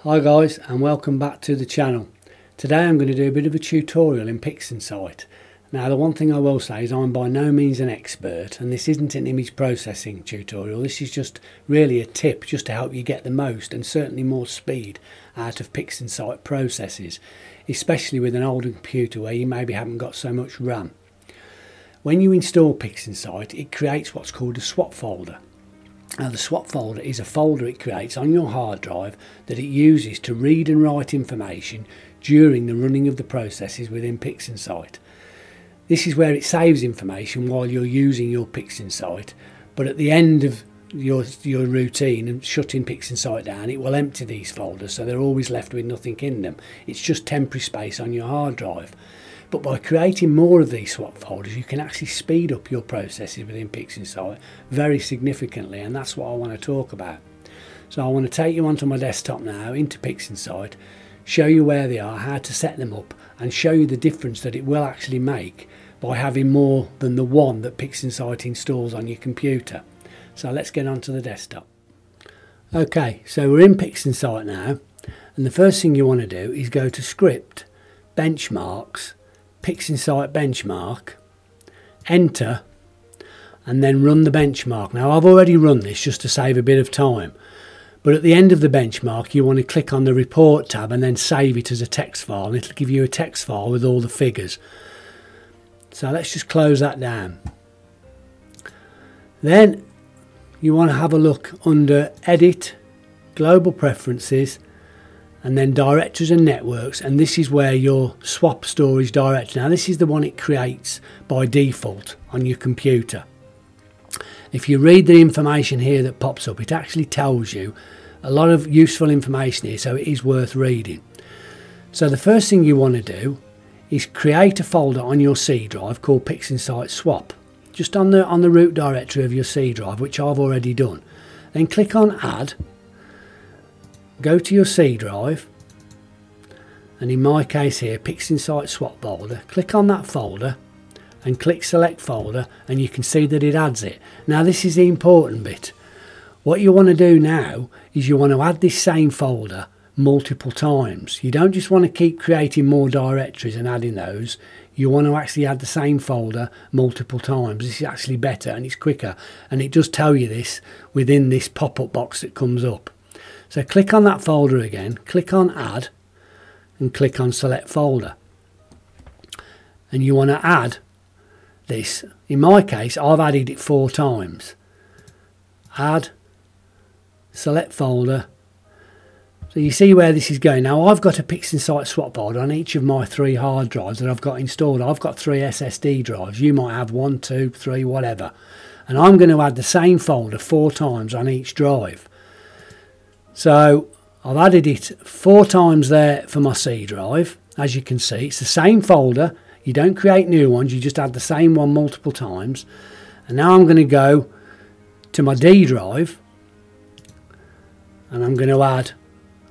Hi guys, and welcome back to the channel. Today I'm going to do a bit of a tutorial in PixInsight. Now the one thing I will say is I'm by no means an expert, and this isn't an image processing tutorial. This is just really a tip just to help you get the most and certainly more speed out of PixInsight processes, especially with an older computer where you maybe haven't got so much RAM. When you install PixInsight, it creates what's called a swap folder. Now the swap folder is a folder it creates on your hard drive that it uses to read and write information during the running of the processes within PixInsight. This is where it saves information while you're using your PixInsight, but at the end of your routine and shutting PixInsight down, it will empty these folders, so they're always left with nothing in them. It's just temporary space on your hard drive. But by creating more of these swap folders, you can actually speed up your processes within PixInsight very significantly, and that's what I want to talk about. So I want to take you onto my desktop now, into PixInsight, show you where they are, how to set them up, and show you the difference that it will actually make by having more than the one that PixInsight installs on your computer. So let's get onto the desktop. Okay, so we're in PixInsight now, and the first thing you want to do is go to Script, Benchmarks, PixInsight benchmark, enter, and then run the benchmark. Now I've already run this just to save a bit of time, but at the end of the benchmark you want to click on the report tab and then save it as a text file, and it'll give you a text file with all the figures. So let's just close that down. Then you want to have a look under Edit, Global Preferences, and then Directories and Networks, and this is where your swap storage directory. Now this is the one it creates by default on your computer. If you read the information here that pops up, it actually tells you a lot of useful information here, so it is worth reading. So the first thing you want to do is create a folder on your C drive called PixInsight Swap, just on the root directory of your C drive, which I've already done. Then click on Add, go to your C drive, and in my case here, PixInsight Swap folder, click on that folder and click Select Folder, and you can see that it adds it. Now this is the important bit. What you want to do now is you want to add this same folder multiple times. You don't just want to keep creating more directories and adding those. You want to actually add the same folder multiple times. This is actually better and it's quicker, and it does tell you this within this pop-up box that comes up. So click on that folder again, click on Add, and click on Select Folder. And you want to add this. In my case, I've added it 4 times. Add, Select Folder. So you see where this is going. Now I've got a PixInsight swap folder on each of my 3 hard drives that I've got installed. I've got 3 SSD drives. You might have 1, 2, 3, whatever. And I'm going to add the same folder 4 times on each drive. So I've added it 4 times there for my C drive. As you can see, it's the same folder. You don't create new ones, you just add the same one multiple times. And now I'm going to go to my D drive, and I'm going to add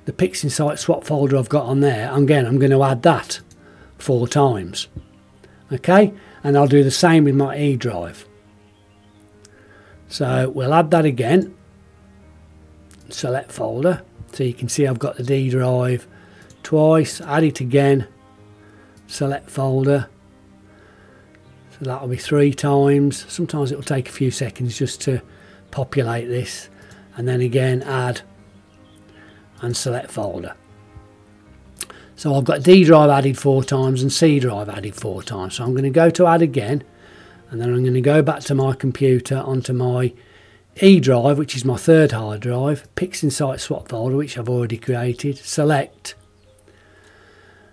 the PixInsight swap folder I've got on there. Again, I'm going to add that 4 times. Okay, and I'll do the same with my E drive. So we'll add that again. Select Folder, so you can see I've got the D drive twice, add it again, Select Folder, so that'll be 3 times. Sometimes it'll take a few seconds just to populate this, and then again add and Select Folder. So I've got D drive added 4 times and C drive added 4 times, so I'm going to go to Add again, and then I'm going to go back to my computer onto my E drive, which is my 3rd hard drive, PixInsight swap folder, which I've already created, Select,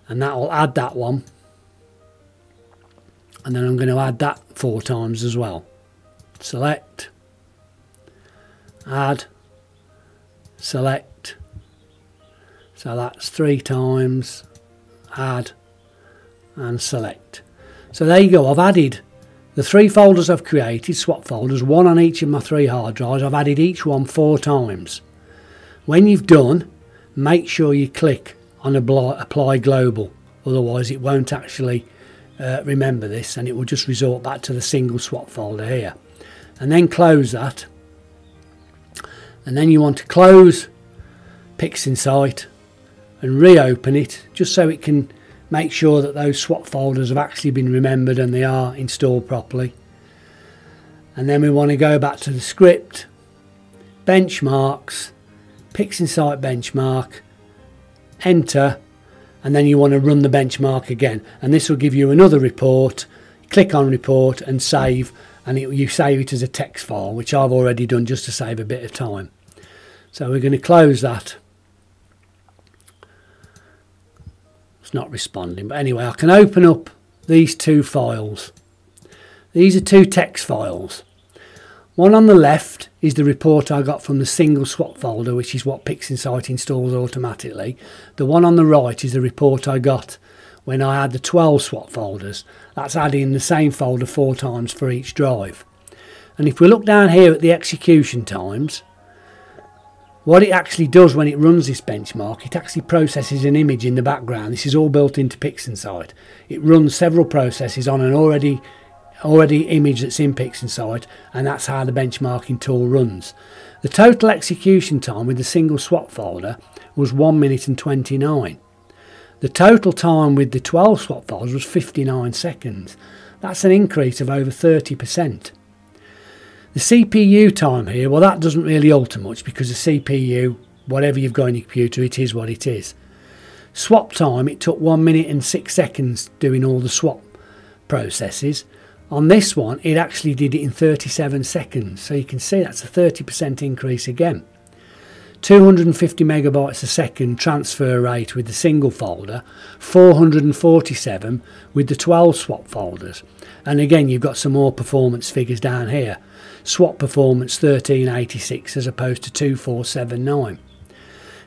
and that will add that one, and then I'm going to add that 4 times as well. Select, Add, Select, so that's 3 times, Add and Select. So there you go, I've added the 3 folders I've created, swap folders, one on each of my 3 hard drives. I've added each one 4 times. When you've done, make sure you click on Apply Global, otherwise it won't actually remember this, and it will just resort back to the single swap folder here. And then close that. And then you want to close PixInsight and reopen it just so it can make sure that those swap folders have actually been remembered and they are installed properly. And then we want to go back to the script, benchmarks, PixInsight benchmark, enter, and then you want to run the benchmark again, and this will give you another report. Click on report and save, and you save it as a text file, which I've already done just to save a bit of time. So we're going to close that. It's not responding, but anyway, I can open up these two files. These are two text files. One on the left is the report I got from the single swap folder, which is what PixInsight installs automatically. The one on the right is the report I got when I had the 12 swap folders. That's adding the same folder 4 times for each drive. And if we look down here at the execution times, what it actually does when it runs this benchmark, it actually processes an image in the background. This is all built into PixInsight. It runs several processes on an already image that's in PixInsight, and that's how the benchmarking tool runs. The total execution time with the single swap folder was 1 minute and 29. The total time with the 12 swap folders was 59 seconds. That's an increase of over 30%. The CPU time here, well, that doesn't really alter much because the CPU, whatever you've got in your computer, it is what it is. Swap time, it took 1 minute and 6 seconds doing all the swap processes. On this one, it actually did it in 37 seconds. So you can see that's a 30% increase again. 250 megabytes a second transfer rate with the single folder, 447 with the 12 swap folders. And again, you've got some more performance figures down here. Swap performance 1386 as opposed to 2479.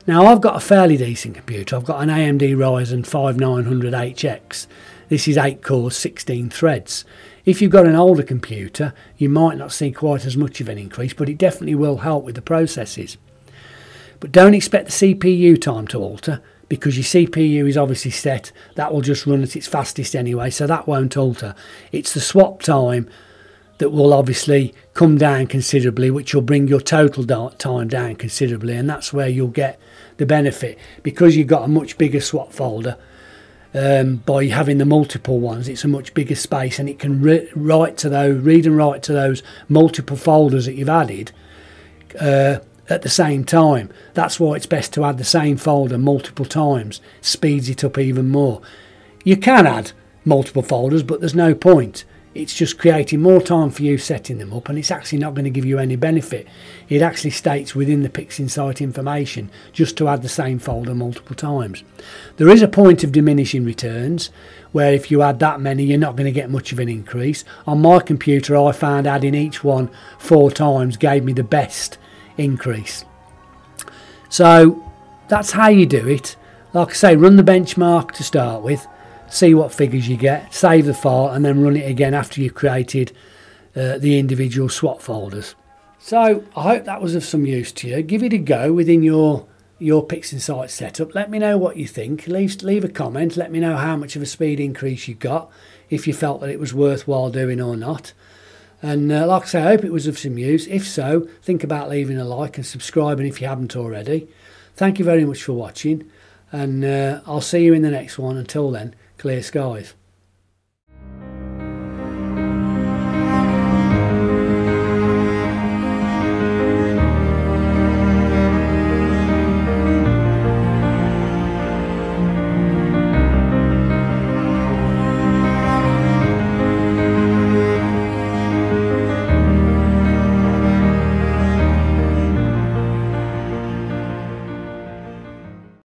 Now, I've got a fairly decent computer. I've got an AMD Ryzen 5900HX. This is 8 cores, 16 threads. If you've got an older computer, you might not see quite as much of an increase, but it definitely will help with the processes. But don't expect the CPU time to alter, because your CPU is obviously set. That will just run at its fastest anyway, so that won't alter. It's the swap time that will obviously come down considerably, which will bring your total time down considerably, and that's where you'll get the benefit. Because you've got a much bigger swap folder, by having the multiple ones, it's a much bigger space, and it can read and write to those multiple folders that you've added at the same time. That's why it's best to add the same folder multiple times. Speeds it up even more. You can add multiple folders, but there's no point. It's just creating more time for you setting them up, and it's actually not going to give you any benefit. It actually states within the PixInsight information just to add the same folder multiple times. There is a point of diminishing returns where if you add that many, you're not going to get much of an increase. On my computer, I found adding each one 4 times gave me the best increase. So that's how you do it. Like I say, run the benchmark to start with, see what figures you get, save the file, and then run it again after you've created the individual swap folders. So I hope that was of some use to you. Give it a go within your PixInsight setup. Let me know what you think. Leave a comment. Let me know how much of a speed increase you got, if you felt that it was worthwhile doing or not. And like I say, I hope it was of some use. If so, think about leaving a like and subscribing if you haven't already. Thank you very much for watching, and I'll see you in the next one. Until then, clear skies.